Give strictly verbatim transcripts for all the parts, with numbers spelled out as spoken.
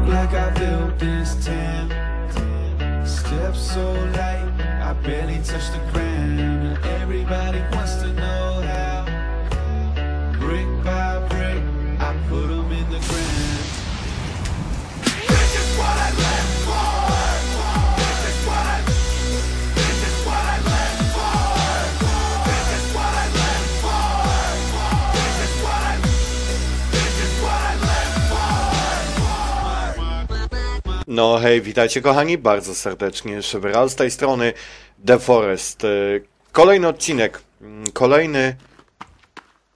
walk like I built this tent. Steps so light, I barely touch the ground. Everybody wants to know how. Brick by brick, I put them in the ground. This is what I live for. This is what I. This is what I live for. This is what I live for. This is what I. This is what I live for. No hej, witajcie kochani, bardzo serdecznie. Shevaral z tej strony. The Forest. Kolejny odcinek. Kolejny.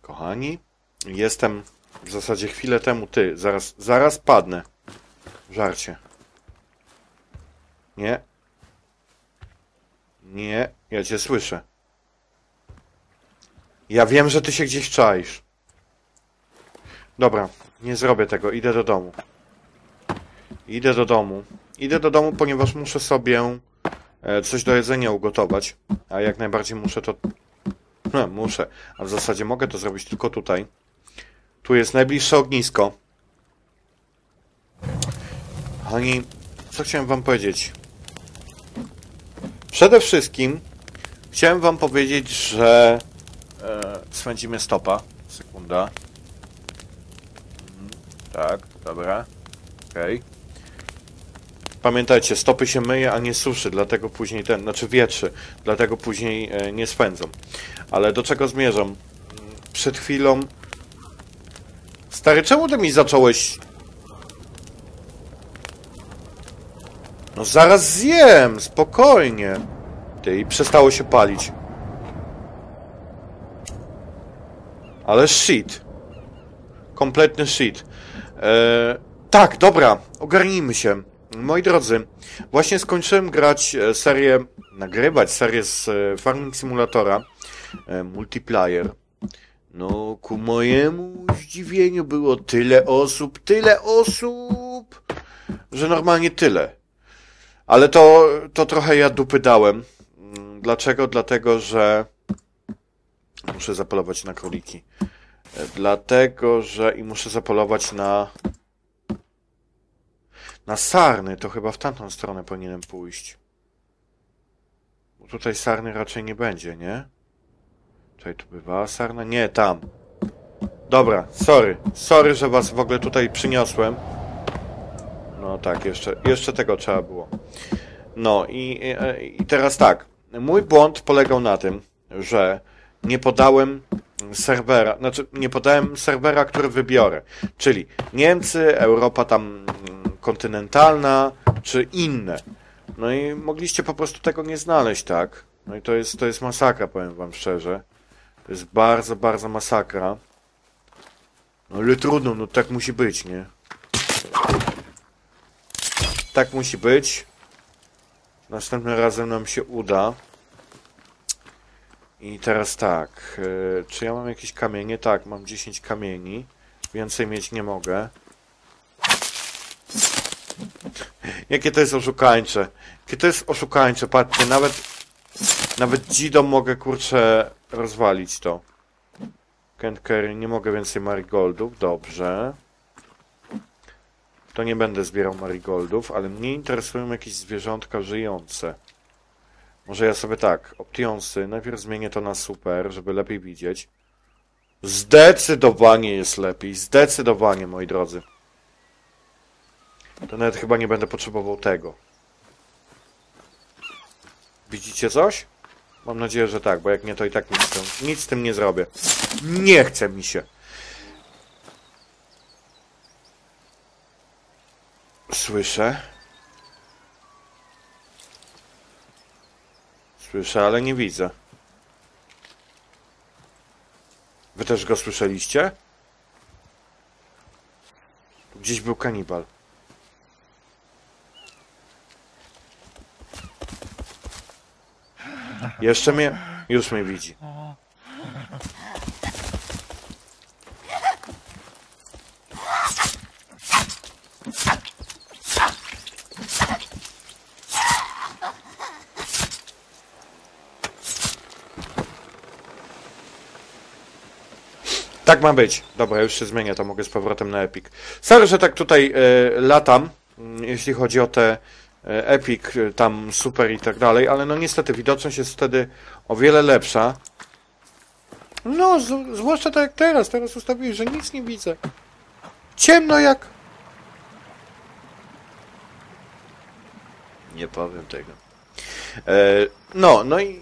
Kochani, jestem w zasadzie chwilę temu ty. Zaraz, zaraz padnę. Żarcie. Nie. Nie, ja cię słyszę. Ja wiem, że ty się gdzieś czaisz. Dobra, nie zrobię tego. Idę do domu. Idę do domu. Idę do domu, ponieważ muszę sobie coś do jedzenia ugotować. A jak najbardziej muszę to... No, muszę, a w zasadzie mogę to zrobić tylko tutaj. Tu jest najbliższe ognisko. Kochani, co chciałem wam powiedzieć? Przede wszystkim chciałem wam powiedzieć, że e, swędzimy stopa. Sekunda. Tak, dobra. Okej. Okay. Pamiętajcie, stopy się myje, a nie suszy, dlatego później ten, znaczy wietrzy, dlatego później nie spędzą. Ale do czego zmierzam? Przed chwilą... Stary, czemu ty mi zacząłeś... No zaraz zjem, spokojnie. Ty, i przestało się palić. Ale shit. Kompletny shit. Eee, tak, dobra, ogarnijmy się. Moi drodzy, właśnie skończyłem grać serię, nagrywać serię z Farming Simulatora Multiplayer. No, ku mojemu zdziwieniu było tyle osób, tyle osób, że normalnie tyle. Ale to, to trochę ja dupy dałem. Dlaczego? Dlatego, że... Muszę zapolować na króliki. Dlatego, że... I muszę zapolować na... Na sarny to chyba w tamtą stronę powinienem pójść. Bo tutaj sarny raczej nie będzie, nie? Tutaj tu bywała sarna? Nie, tam. Dobra, sorry. Sorry, że was w ogóle tutaj przyniosłem. No tak, jeszcze, jeszcze tego trzeba było. No i, i, i teraz tak. Mój błąd polegał na tym, że nie podałem serwera, znaczy nie podałem serwera, który wybiorę. Czyli Niemcy, Europa tam... kontynentalna, czy inne. No i mogliście po prostu tego nie znaleźć, tak? No i to jest, to jest masakra, powiem wam szczerze. To jest bardzo, bardzo masakra. No ale trudno, no tak musi być, nie? Tak musi być. Następnym razem nam się uda. I teraz tak. Yy, czy ja mam jakieś kamienie? Tak, mam dziesięć kamieni. Więcej mieć nie mogę. Jakie to jest oszukańcze. Jakie to jest oszukańcze, patrzcie, nawet... Nawet dzidą mogę, kurczę, rozwalić to. Can't carry, nie mogę więcej marigoldów, dobrze. To nie będę zbierał marigoldów, ale mnie interesują jakieś zwierzątka żyjące. Może ja sobie tak, optionsy, najpierw zmienię to na super, żeby lepiej widzieć. Zdecydowanie jest lepiej, zdecydowanie, moi drodzy. To nawet chyba nie będę potrzebował tego. Widzicie coś? Mam nadzieję, że tak, bo jak nie, to i tak nic z tym, nic z tym nie zrobię. Nie chce mi się. Słyszę. Słyszę, ale nie widzę. Wy też go słyszeliście? Tu gdzieś był kanibal. Jeszcze mnie... Już mnie widzi. tak ma być. Dobra, już się zmienię, to mogę z powrotem na Epic. Sorry, że tak tutaj y, latam, jeśli chodzi o te y, Epic, y, tam super i tak dalej, ale no niestety widoczność jest wtedy o wiele lepsza. No, z, zwłaszcza tak jak teraz, teraz ustawiłeś, że nic nie widzę. Ciemno jak... Nie powiem tego. E, no, no i...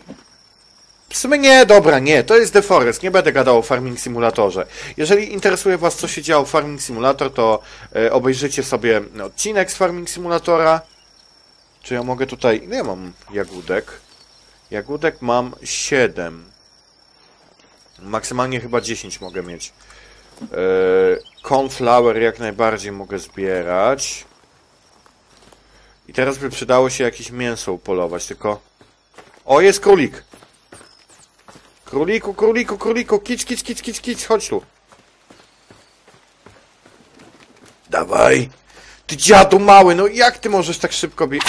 W sumie nie, dobra, nie, to jest The Forest, nie będę gadał o Farming Simulatorze. Jeżeli interesuje Was, co się działo w Farming Simulator, to e, obejrzyjcie sobie odcinek z Farming Simulatora. Czy ja mogę tutaj... No ja mam jagódek. Jagódek mam siedem. Maksymalnie chyba dziesięć mogę mieć. E, cornflower jak najbardziej mogę zbierać. I teraz by przydało się jakieś mięso upolować, tylko... O, jest królik! Króliku, króliku, króliku, kicz, kicz, kicz, kicz, kicz, chodź tu. Dawaj! Ty dziadu mały, no jak ty możesz tak szybko bić?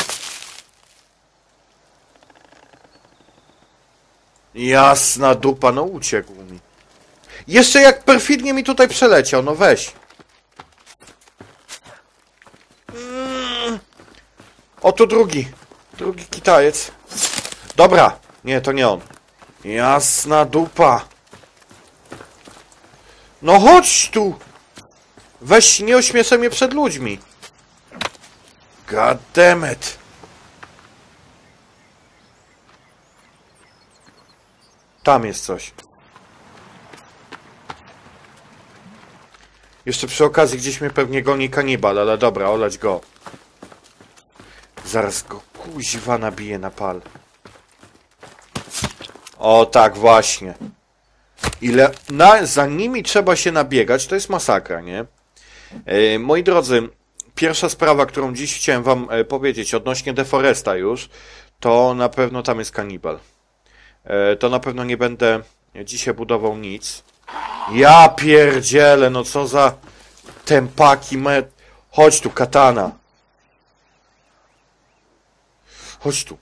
Jasna dupa, no uciekł mi. Jeszcze jak perfidnie mi tutaj przeleciał, no weź. O, tu drugi. Drugi kitajec. Dobra. Nie, to nie on. Jasna dupa. No chodź tu. Weź, nie ośmieszaj mnie przed ludźmi. God damn it. Tam jest coś. Jeszcze przy okazji gdzieś mnie pewnie goni kanibal, ale dobra, olać go. Zaraz go kuźwa nabije na pal. O tak właśnie. Ile na, za nimi trzeba się nabiegać, to jest masakra, nie? E, moi drodzy, pierwsza sprawa, którą dziś chciałem wam e, powiedzieć odnośnie The Foresta już, to na pewno tam jest kanibal. E, to na pewno nie będę dzisiaj budował nic. Ja pierdzielę, no co za tempaki me... Chodź tu, katana. Chodź tu.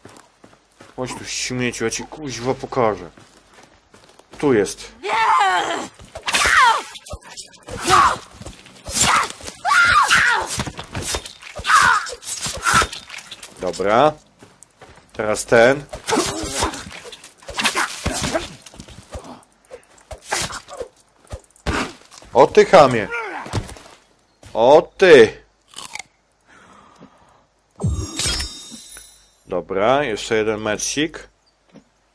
Chodź tu, śmieciu, ja ci kuźwa pokażę. Tu jest. Dobra. Teraz ten. O ty, chamie. O ty. Dobra, jeszcze jeden meczcik.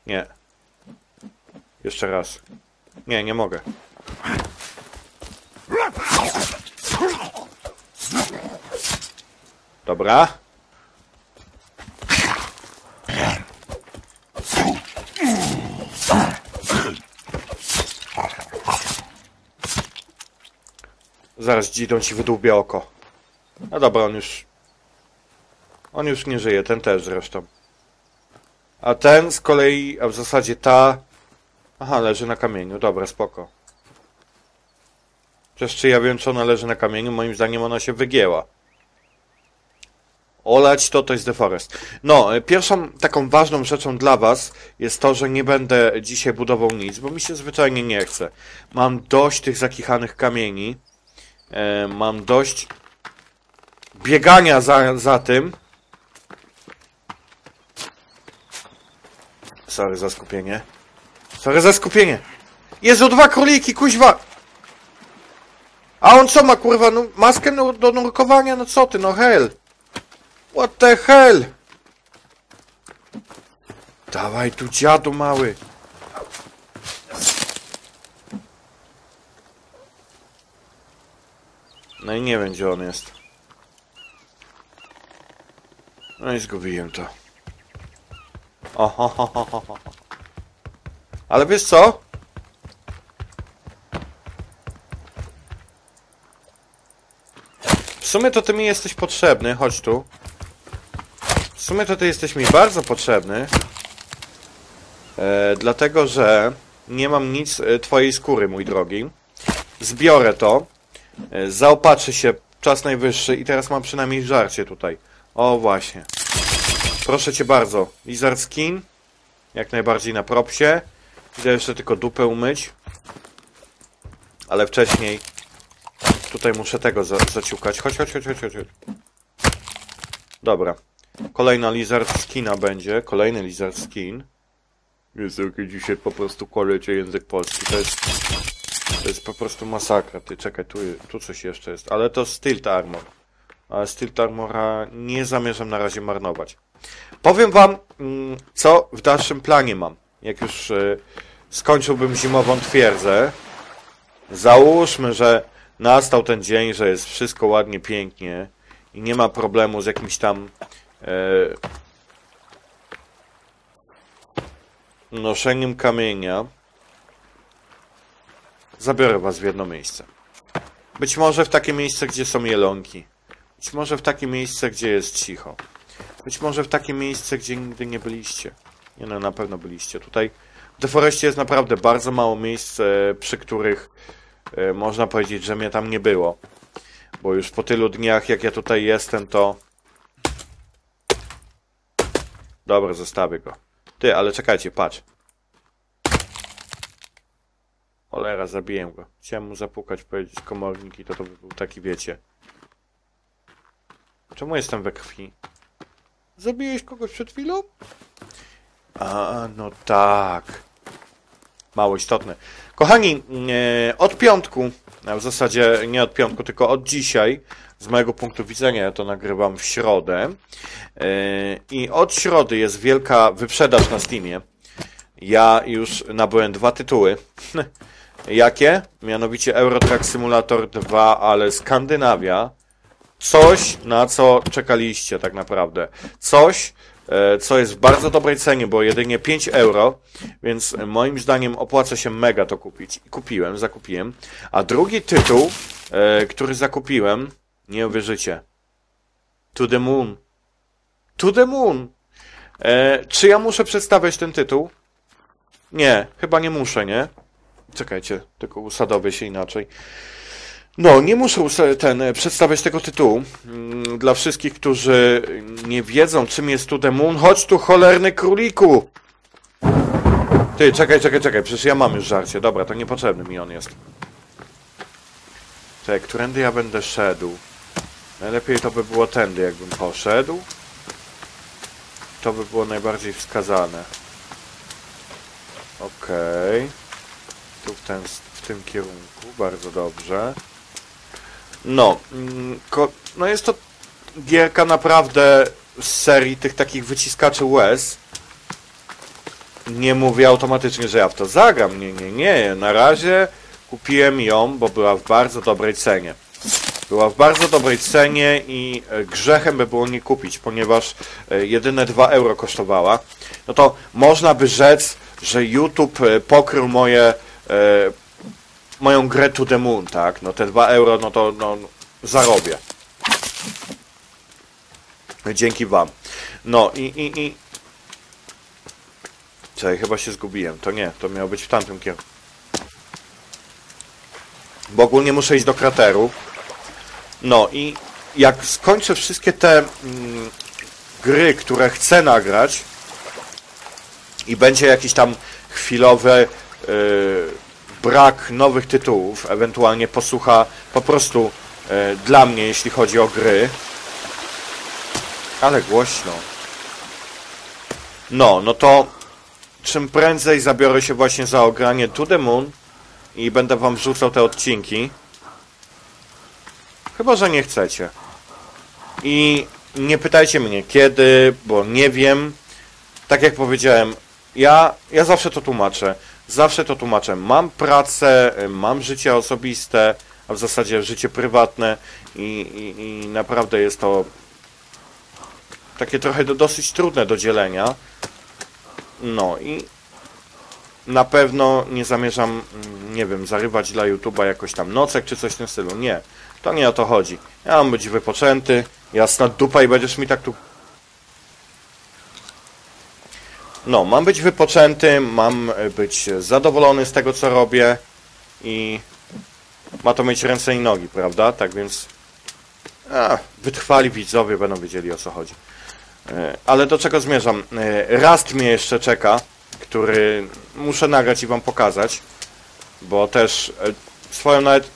Nie. Jeszcze raz. Nie, nie mogę. Dobra. Zaraz dzidą ci wydłubie oko. No dobra, on już... On już nie żyje, ten też zresztą. A ten z kolei, a w zasadzie ta... Aha, leży na kamieniu, dobra, spoko. Przecież czy ja wiem, czy ona leży na kamieniu? Moim zdaniem ona się wygięła. Olać to, to jest The Forest. No, pierwszą taką ważną rzeczą dla was jest to, że nie będę dzisiaj budował nic, bo mi się zwyczajnie nie chce. Mam dość tych zakichanych kamieni. E, mam dość... biegania za, za tym. Sorry za skupienie. Sorry za skupienie. Jezu, dwa króliki, kuźwa! A on co ma, kurwa? No, maskę no, do nurkowania? No co ty, no hell! What the hell! Dawaj tu, dziadu mały! No i nie wiem, gdzie on jest. No i zgubiłem to. Ohohohoho. Ale wiesz co? W sumie to ty mi jesteś potrzebny, chodź tu. W sumie to ty jesteś mi bardzo potrzebny. E, dlatego, że nie mam nic e, twojej skóry, mój drogi. Zbiorę to. E, zaopatrzy się czas najwyższy i teraz mam przynajmniej żarcie tutaj. O właśnie. Proszę cię bardzo. Lizard skin. Jak najbardziej na propsie. Idę jeszcze tylko dupę umyć. Ale wcześniej... Tutaj muszę tego za zaciukać. Chodź, chodź, chodź, chodź, chodź. Dobra. Kolejna lizard skina będzie. Kolejny lizard skin. Jezu, jaki dzisiaj po prostu kolecie język polski. To jest... To jest po prostu masakra. Ty, czekaj, tu, tu coś jeszcze jest. Ale to Stilt Armor. Ale Stilt Armora nie zamierzam na razie marnować. Powiem wam, co w dalszym planie mam. Jak już skończyłbym zimową twierdzę. Załóżmy, że nastał ten dzień, że jest wszystko ładnie, pięknie i nie ma problemu z jakimś tam yy, noszeniem kamienia. Zabiorę was w jedno miejsce. Być może w takie miejsce, gdzie są jelonki. Być może w takie miejsce, gdzie jest cicho. Być może w takie miejsce, gdzie nigdy nie byliście. Nie no, na pewno byliście. Tutaj w The Forestie jest naprawdę bardzo mało miejsc, przy których yy, można powiedzieć, że mnie tam nie było. Bo już po tylu dniach, jak ja tutaj jestem, to... Dobra, zostawię go. Ty, ale czekajcie, patrz. Cholera, zabiję go. Chciałem mu zapukać, powiedzieć komorniki, to to by był taki, wiecie. Czemu jestem we krwi? Zabiłeś kogoś przed chwilą? A, no tak. Mało istotne. Kochani, e, od piątku, a w zasadzie nie od piątku, tylko od dzisiaj, z mojego punktu widzenia, ja to nagrywam w środę. E, I od środy jest wielka wyprzedaż na Steamie. Ja już nabyłem dwa tytuły. Jakie? Mianowicie Euro Truck Simulator dwa, ale Skandynawia. Coś, na co czekaliście tak naprawdę. Coś, co jest w bardzo dobrej cenie, bo jedynie pięć euro, więc moim zdaniem opłaca się mega to kupić. I kupiłem, zakupiłem. A drugi tytuł, który zakupiłem, nie uwierzycie. To the Moon. To the Moon. Czy ja muszę przedstawiać ten tytuł? Nie, chyba nie muszę, nie? Czekajcie, tylko usadowię się inaczej. No, nie muszę ten, przedstawiać tego tytułu dla wszystkich, którzy nie wiedzą, czym jest To the Moon. Chodź tu, cholerny króliku! Ty, czekaj, czekaj, czekaj, przecież ja mam już żarcie. Dobra, to niepotrzebny mi on jest. Tak, którędy ja będę szedł? Najlepiej to by było tędy, jakbym poszedł. To by było najbardziej wskazane. Okej. Okay. Tu w, ten, w tym kierunku, bardzo dobrze. No, ko, no jest to gierka naprawdę z serii tych takich wyciskaczy łez. Nie mówię automatycznie, że ja w to zagram. Nie, nie, nie. Na razie kupiłem ją, bo była w bardzo dobrej cenie. Była w bardzo dobrej cenie i grzechem by było nie kupić, ponieważ jedyne dwa euro kosztowała. No to można by rzec, że YouTube pokrył moje... E, moją grę To the Moon, tak? No te dwa euro, no to no, zarobię. Dzięki wam. No i... i, i... Czekaj, chyba się zgubiłem. To nie, to miało być w tamtym kierunku. Bo ogólnie muszę iść do krateru. No i jak skończę wszystkie te mm, gry, które chcę nagrać i będzie jakiś tam chwilowy Yy, brak nowych tytułów, ewentualnie posłucha po prostu yy, dla mnie, jeśli chodzi o gry. Ale głośno. No, no to czym prędzej zabiorę się właśnie za ogranie To the Moon i będę wam wrzucał te odcinki. Chyba, że nie chcecie. I nie pytajcie mnie kiedy, bo nie wiem. Tak jak powiedziałem, ja, ja zawsze to tłumaczę. Zawsze to tłumaczę. Mam pracę, mam życie osobiste, a w zasadzie życie prywatne i, i, i naprawdę jest to takie trochę do, dosyć trudne do dzielenia. No i na pewno nie zamierzam, nie wiem, zarywać dla YouTube'a jakoś tam nocek czy coś w tym stylu. Nie, to nie o to chodzi. Ja mam być wypoczęty, jasna dupa i będziesz mi tak tu... No, mam być wypoczęty, mam być zadowolony z tego, co robię i ma to mieć ręce i nogi, prawda? Tak więc a, wytrwali widzowie będą wiedzieli, o co chodzi. Ale do czego zmierzam? Rust mnie jeszcze czeka, który muszę nagrać i wam pokazać, bo też swoją nawet...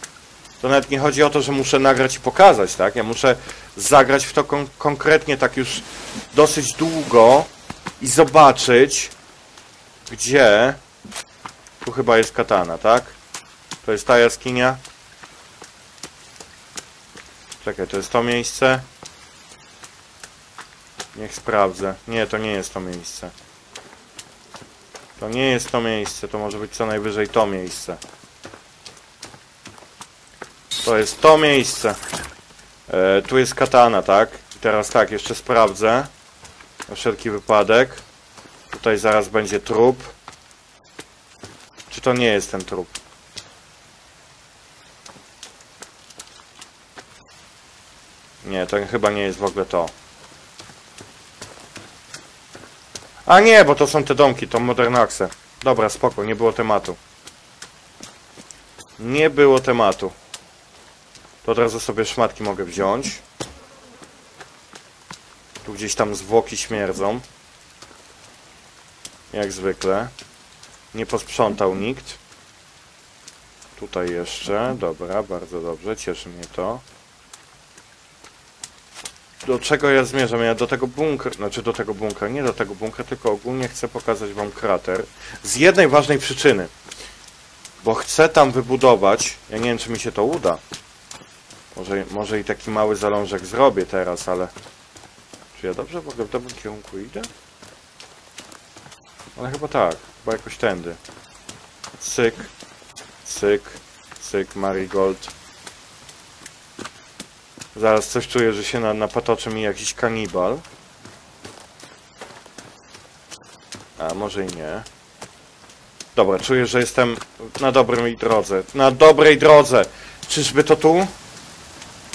To nawet nie chodzi o to, że muszę nagrać i pokazać, tak? Ja muszę zagrać w to kon konkretnie tak już dosyć długo i zobaczyć, gdzie... Tu chyba jest katana, tak? To jest ta jaskinia. Czekaj, to jest to miejsce. Niech sprawdzę. Nie, to nie jest to miejsce. To nie jest to miejsce, to może być co najwyżej to miejsce. To jest to miejsce. E, tu jest katana, tak? I teraz tak, jeszcze sprawdzę. Na wszelki wypadek. Tutaj zaraz będzie trup. Czy to nie jest ten trup? Nie, to chyba nie jest w ogóle to. A nie, bo to są te domki, to Modernaxe. Dobra, spoko, nie było tematu. Nie było tematu. To od razu sobie szmatki mogę wziąć. Tu gdzieś tam zwłoki śmierdzą. Jak zwykle. Nie posprzątał nikt. Tutaj jeszcze. Dobra, bardzo dobrze. Cieszy mnie to. Do czego ja zmierzam? Ja do tego bunkra... Znaczy do tego bunkra. Nie do tego bunkra, tylko ogólnie chcę pokazać wam krater. Z jednej ważnej przyczyny. Bo chcę tam wybudować... Ja nie wiem, czy mi się to uda. Może, może i taki mały zalążek zrobię teraz, ale... Czy ja dobrze w ogóle w dobrym kierunku idę? Ale chyba tak. Chyba jakoś tędy. Cyk. Cyk. Cyk. Marigold. Zaraz coś czuję, że się napatoczy mi jakiś kanibal. A może i nie. Dobra, czuję, że jestem na dobrej drodze. Na dobrej drodze! Czyżby to tu?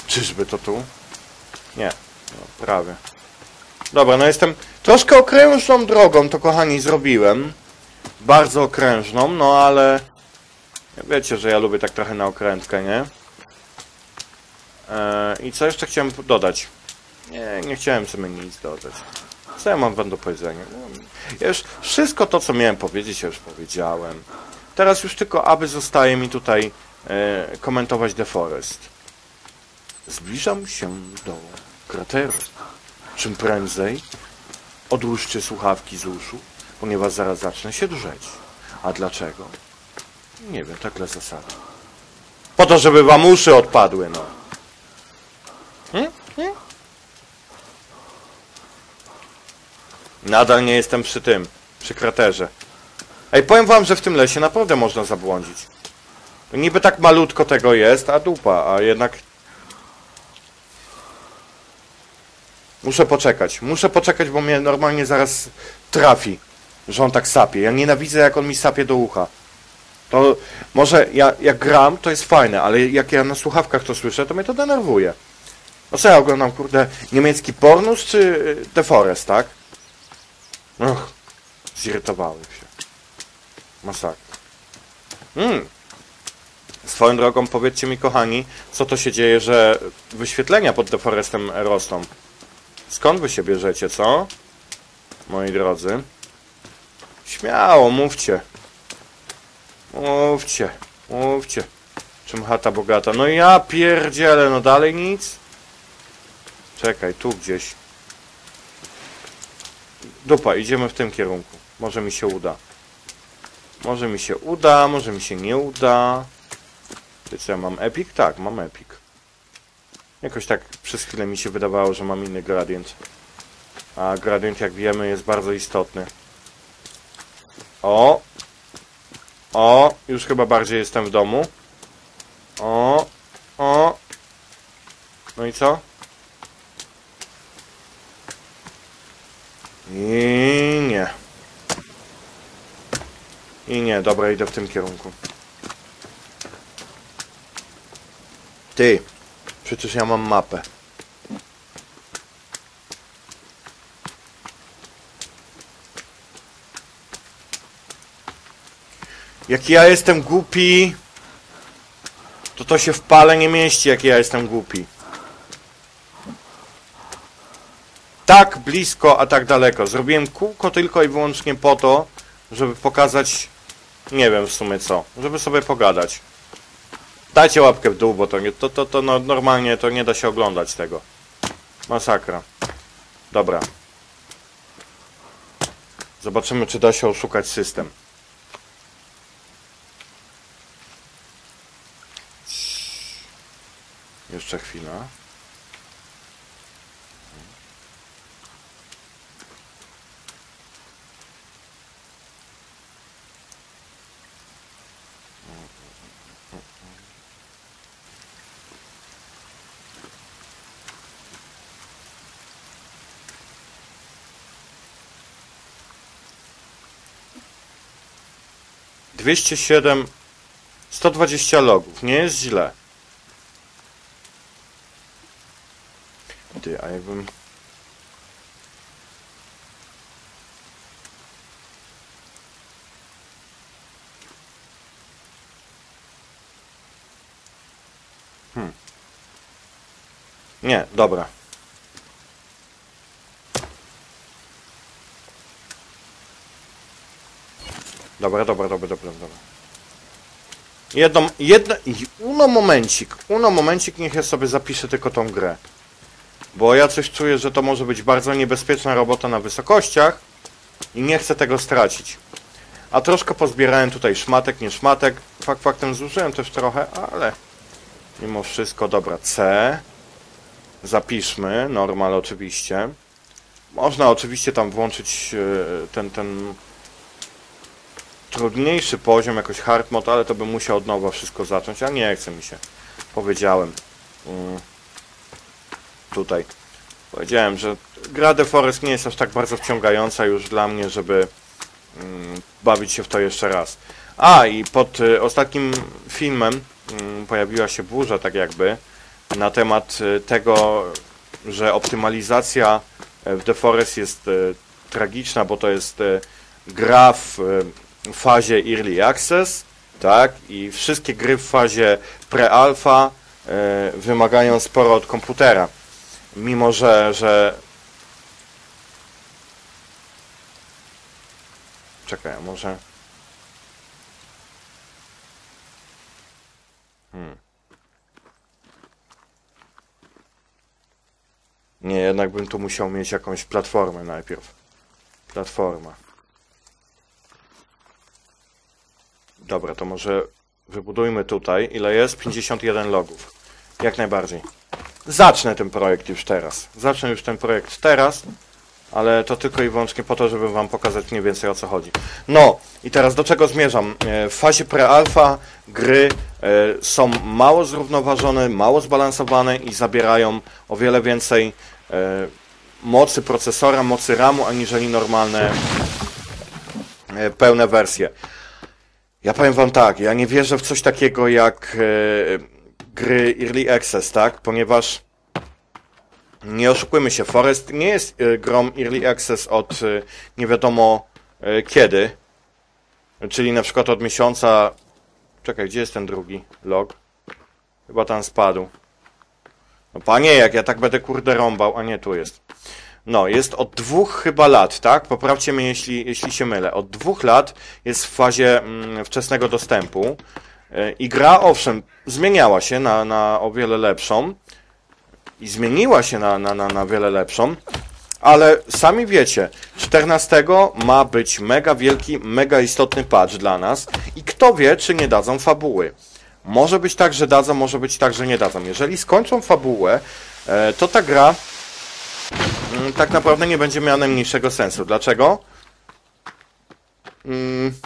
Czyżby to tu? Nie. No, prawie. Dobra, no jestem... Troszkę okrężną drogą to, kochani, zrobiłem. Bardzo okrężną, no ale... Wiecie, że ja lubię tak trochę na okrętkę, nie? Eee, I co jeszcze chciałem dodać? Nie, nie chciałem sobie nic dodać. Co ja mam wam do powiedzenia? Ja już wszystko to, co miałem powiedzieć, ja już powiedziałem. Teraz już tylko, aby zostaje mi tutaj e, komentować The Forest. Zbliżam się do krateru. Czym prędzej odłóżcie słuchawki z uszu, ponieważ zaraz zacznę się drzeć. A dlaczego? Nie wiem, tak dla zasady. Po to, żeby wam uszy odpadły, no. Hmm? Hmm? Nadal nie jestem przy tym, przy kraterze. Ej, powiem wam, że w tym lesie naprawdę można zabłądzić. To niby tak malutko tego jest, a dupa, a jednak... Muszę poczekać, muszę poczekać, bo mnie normalnie zaraz trafi, że on tak sapie. Ja nienawidzę, jak on mi sapie do ucha. To może ja, jak gram, to jest fajne, ale jak ja na słuchawkach to słyszę, to mnie to denerwuje. No co ja oglądam, kurde, niemiecki pornus czy The Forest, tak? Och, zirytowałem się. Masakra. Mm. Swoją drogą, powiedzcie mi, kochani, co to się dzieje, że wyświetlenia pod The Forestem rosną. Skąd wy się bierzecie, co? Moi drodzy. Śmiało, mówcie. Mówcie, mówcie. Czym chata bogata? No ja pierdzielę, no dalej nic? Czekaj, tu gdzieś. Dupa, idziemy w tym kierunku. Może mi się uda. Może mi się uda, może mi się nie uda. Wiecie, ja mam Epic? Tak, mam Epic. Jakoś tak przez chwilę mi się wydawało, że mam inny gradient. A gradient, jak wiemy, jest bardzo istotny. O! O! Już chyba bardziej jestem w domu. O! O! No i co? I nie. I nie, dobra, idę w tym kierunku. Ty! Przecież ja mam mapę. Jak ja jestem głupi, to to się w pale nie mieści, jak ja jestem głupi. Tak blisko, a tak daleko. Zrobiłem kółko tylko i wyłącznie po to, żeby pokazać... Nie wiem w sumie co. Żeby sobie pogadać. Dajcie łapkę w dół, bo to, nie, to, to, to no, normalnie to nie da się oglądać tego. Masakra. Dobra. Zobaczymy, czy da się oszukać system. Jeszcze chwila. dwieście siedem, sto dwadzieścia logów, nie jest źle. Ty, a jakbym... Hmm. Nie, dobra. Dobra, dobra, dobra, dobra, dobra. Jedno, jedno, uno momencik, uno momencik, niech ja sobie zapiszę tylko tą grę. Bo ja coś czuję, że to może być bardzo niebezpieczna robota na wysokościach i nie chcę tego stracić. A troszkę pozbierałem tutaj szmatek, nie szmatek. Fakt faktem zużyłem też trochę, ale mimo wszystko, dobra, C. Zapiszmy, normal oczywiście. Można oczywiście tam włączyć ten, ten... trudniejszy poziom, jakoś hard mode, ale to bym musiał od nowa wszystko zacząć, a nie chce mi się. Powiedziałem mm, tutaj. Powiedziałem, że gra The Forest nie jest aż tak bardzo wciągająca już dla mnie, żeby mm, bawić się w to jeszcze raz. A i pod y, ostatnim filmem y, pojawiła się burza tak jakby na temat y, tego, że optymalizacja w The Forest jest y, tragiczna, bo to jest y, gra w y, w fazie Early Access, tak, i wszystkie gry w fazie pre-alpha yy, wymagają sporo od komputera. Mimo, że, że... Czekaj, może... Hmm. Nie, jednak bym tu musiał mieć jakąś platformę najpierw. Platforma. Dobra, to może wybudujmy tutaj. Ile jest? pięćdziesiąt jeden logów. Jak najbardziej. Zacznę ten projekt już teraz. Zacznę już ten projekt teraz, ale to tylko i wyłącznie po to, żeby wam pokazać mniej więcej o co chodzi. No i teraz do czego zmierzam? W fazie pre-alpha gry są mało zrównoważone, mało zbalansowane i zabierają o wiele więcej mocy procesora, mocy ramu, aniżeli normalne pełne wersje. Ja powiem wam tak, ja nie wierzę w coś takiego jak yy, gry Early Access, tak? Ponieważ nie oszukujmy się, Forest nie jest yy, grą Early Access od yy, nie wiadomo yy, kiedy. Czyli na przykład od miesiąca... Czekaj, gdzie jest ten drugi log? Chyba tam spadł. No panie, jak ja tak będę kurde rąbał, a nie, tu jest. No, jest od dwóch chyba lat, tak? Poprawcie mnie, jeśli, jeśli się mylę. Od dwóch lat jest w fazie mm, wczesnego dostępu yy, i gra, owszem, zmieniała się na, na o wiele lepszą i zmieniła się na, na, na, na wiele lepszą, ale sami wiecie, czternastego ma być mega wielki, mega istotny patch dla nas i kto wie, czy nie dadzą fabuły. Może być tak, że dadzą, może być tak, że nie dadzą. Jeżeli skończą fabułę, yy, to ta gra... tak naprawdę nie będzie miała najmniejszego sensu. Dlaczego? Hmm.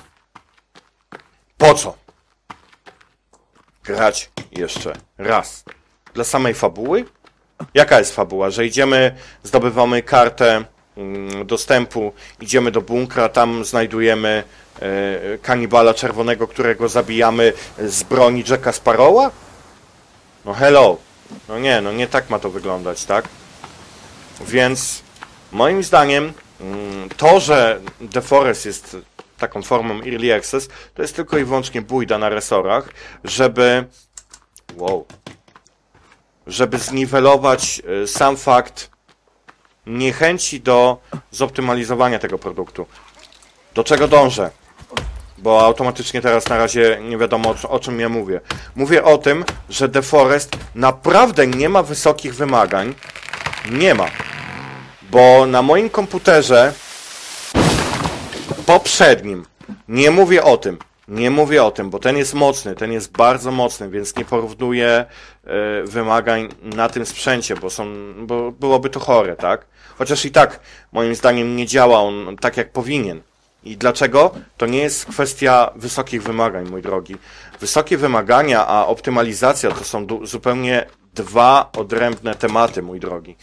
Po co? Grać jeszcze raz. Dla samej fabuły? Jaka jest fabuła? Że idziemy, zdobywamy kartę hmm, dostępu, idziemy do bunkra, tam znajdujemy hmm, kanibala czerwonego, którego zabijamy z broni Jacka Sparrowa? No hello. No nie, no nie tak ma to wyglądać, tak? Więc moim zdaniem to, że The Forest jest taką formą Early Access, to jest tylko i wyłącznie bójda na resorach, żeby wow, żeby zniwelować sam fakt niechęci do zoptymalizowania tego produktu. Do czego dążę? bo automatycznie teraz na razie nie wiadomo o, o czym ja mówię. Mówię o tym, że The Forest naprawdę nie ma wysokich wymagań. Nie ma. Bo na moim komputerze poprzednim, nie mówię o tym, nie mówię o tym, bo ten jest mocny, ten jest bardzo mocny, więc nie porównuję y, wymagań na tym sprzęcie, bo są, bo byłoby to chore, tak? Chociaż i tak, moim zdaniem, nie działa on tak, jak powinien. I dlaczego? To nie jest kwestia wysokich wymagań, mój drogi. Wysokie wymagania, a optymalizacja to są zupełnie dwa odrębne tematy, mój drogi.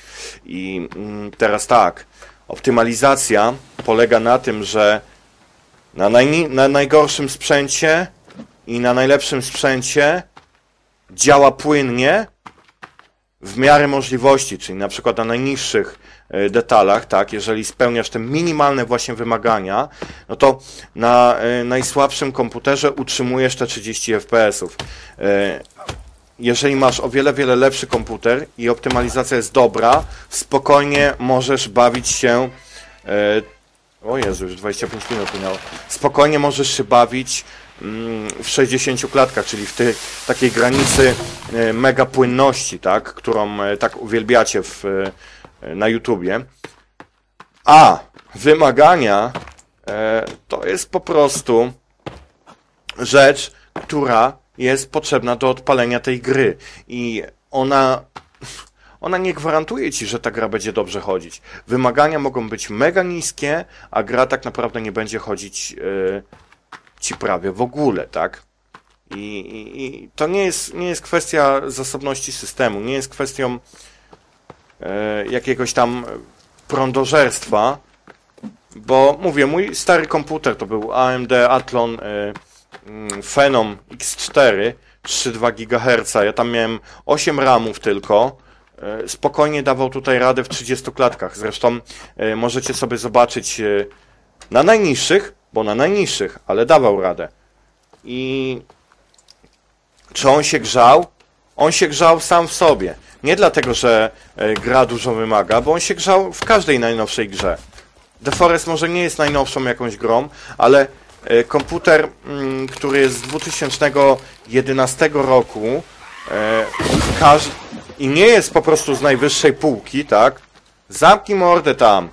I mm, teraz tak, optymalizacja polega na tym, że na, naj, na najgorszym sprzęcie i na najlepszym sprzęcie działa płynnie w miarę możliwości, czyli na przykład na najniższych detalach, tak, jeżeli spełniasz te minimalne właśnie wymagania, no to na y, najsłabszym komputerze utrzymujesz te trzydzieści F P S-ów. Y, jeżeli masz o wiele, wiele lepszy komputer i optymalizacja jest dobra, spokojnie możesz bawić się... Y, o Jezu, już dwadzieścia pięć minut minęło. Spokojnie możesz się bawić w sześćdziesięciu klatkach, czyli w tej takiej granicy mega płynności, tak, którą tak uwielbiacie w, na YouTubie. A wymagania to jest po prostu rzecz, która jest potrzebna do odpalenia tej gry i ona... Ona nie gwarantuje ci, że ta gra będzie dobrze chodzić. Wymagania mogą być mega niskie, a gra tak naprawdę nie będzie chodzić yy, ci prawie w ogóle, tak? I, i, i to nie jest, nie jest kwestia zasobności systemu, nie jest kwestią e, jakiegoś tam prądożerstwa, bo mówię, mój stary komputer to był A M D Athlon e, Phenom X cztery trzy przecinek dwa gigaherca, ja tam miałem osiem ramów tylko, e, spokojnie dawał tutaj radę w trzydziestu klatkach, zresztą e, możecie sobie zobaczyć e, na najniższych, bo na najniższych, ale dawał radę. I czy on się grzał? On się grzał sam w sobie. Nie dlatego, że gra dużo wymaga, bo on się grzał w każdej najnowszej grze. The Forest może nie jest najnowszą jakąś grą, ale komputer, który jest z dwa tysiące jedenastego roku i nie jest po prostu z najwyższej półki, tak? Zamknij mordę tam.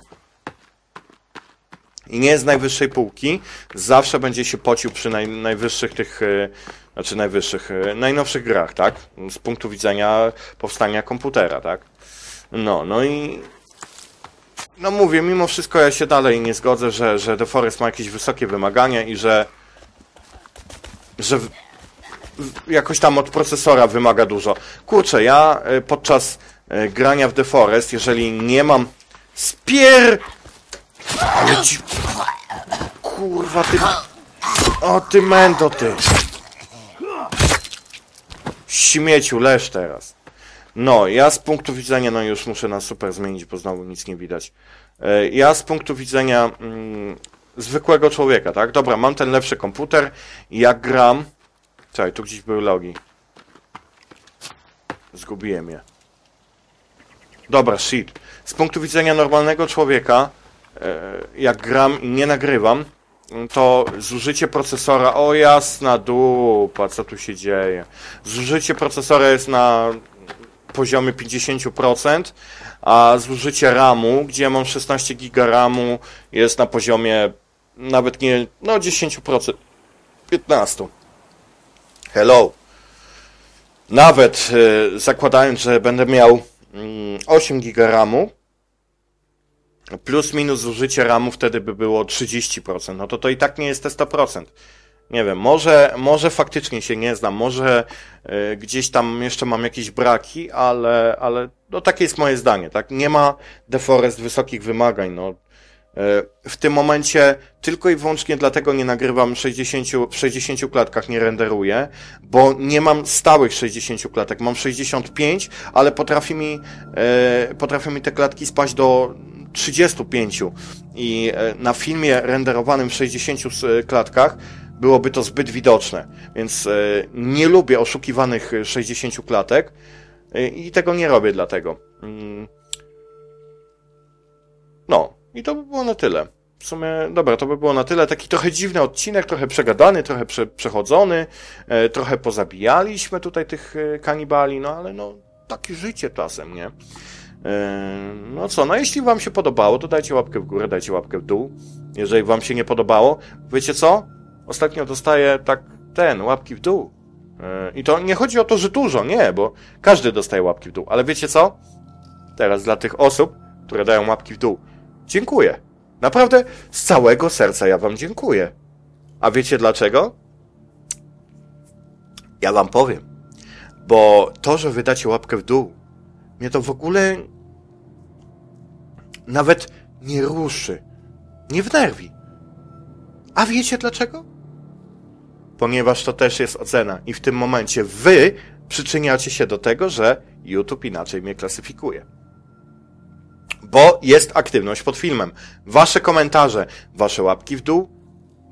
I nie z najwyższej półki, zawsze będzie się pocił przy naj, najwyższych tych, yy, znaczy najwyższych, yy, najnowszych grach, tak? Z punktu widzenia powstania komputera, tak? No, no i... No mówię, mimo wszystko ja się dalej nie zgodzę, że, że The Forest ma jakieś wysokie wymagania i że... że w, w, jakoś tam od procesora wymaga dużo. Kurczę, ja yy, podczas yy, grania w The Forest, jeżeli nie mam... Spier... Ale ci... Kurwa ty... O ty mendo ty! Śmieciu, leż teraz. No, ja z punktu widzenia... No już muszę na super zmienić, bo znowu nic nie widać. Ja z punktu widzenia mm, zwykłego człowieka, tak? Dobra, mam ten lepszy komputer i jak gram... Czekaj, tu gdzieś były logi. Zgubiłem je. Dobra, shit. Z punktu widzenia normalnego człowieka... jak gram i nie nagrywam, to zużycie procesora, o jasna dupa, co tu się dzieje, zużycie procesora jest na poziomie pięćdziesiąt procent, a zużycie ramu, gdzie mam szesnaście giga ramu, jest na poziomie nawet nie, no dziesięć procent, piętnaście procent. Hello. Nawet yy, zakładając, że będę miał yy, osiem giga ramu, plus minus zużycie ramu wtedy by było trzydzieści procent, no to to i tak nie jest te sto procent. Nie wiem, może, może faktycznie się nie znam, może y, gdzieś tam jeszcze mam jakieś braki, ale, ale no takie jest moje zdanie, tak? Nie ma The Forest wysokich wymagań, no. Y, w tym momencie tylko i wyłącznie dlatego nie nagrywam sześćdziesięciu, w sześćdziesięciu klatkach, nie renderuję, bo nie mam stałych sześćdziesięciu klatek, mam sześćdziesiąt pięć, ale potrafi mi, y, potrafi mi te klatki spaść do... trzydziestu pięciu i na filmie renderowanym w sześćdziesięciu klatkach byłoby to zbyt widoczne, więc nie lubię oszukiwanych sześćdziesięciu klatek i tego nie robię dlatego. No i to by było na tyle. w sumie, dobra, to by było na tyle. Taki trochę dziwny odcinek, trochę przegadany, trochę prze, przechodzony, e, trochę pozabijaliśmy tutaj tych e, kanibali, no ale no, takie życie czasem, nie? E, no co, no jeśli wam się podobało, to dajcie łapkę w górę, dajcie łapkę w dół. Jeżeli wam się nie podobało, wiecie co? Ostatnio dostaję tak ten, łapki w dół. E, I to nie chodzi o to, że dużo, nie, bo każdy dostaje łapki w dół, ale wiecie co? Teraz dla tych osób, które dają łapki w dół, dziękuję. Naprawdę z całego serca ja wam dziękuję. A wiecie dlaczego? Ja wam powiem. Bo to, że wy dacie łapkę w dół, mnie to w ogóle nawet nie ruszy. Nie wnerwi. A wiecie dlaczego? Ponieważ to też jest ocena. I w tym momencie wy przyczyniacie się do tego, że YouTube inaczej mnie klasyfikuje. Bo jest aktywność pod filmem. Wasze komentarze, wasze łapki w dół,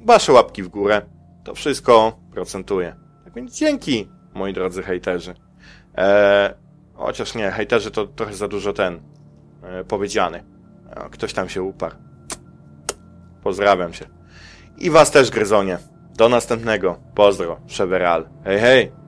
wasze łapki w górę. To wszystko procentuje. Tak więc dzięki, moi drodzy hejterzy. Eee, chociaż nie, hejterzy to trochę za dużo ten e, powiedziany. E, ktoś tam się uparł. Pozdrawiam się. I was też, gryzonie. Do następnego. Pozdro, Shevaral. Hej, hej.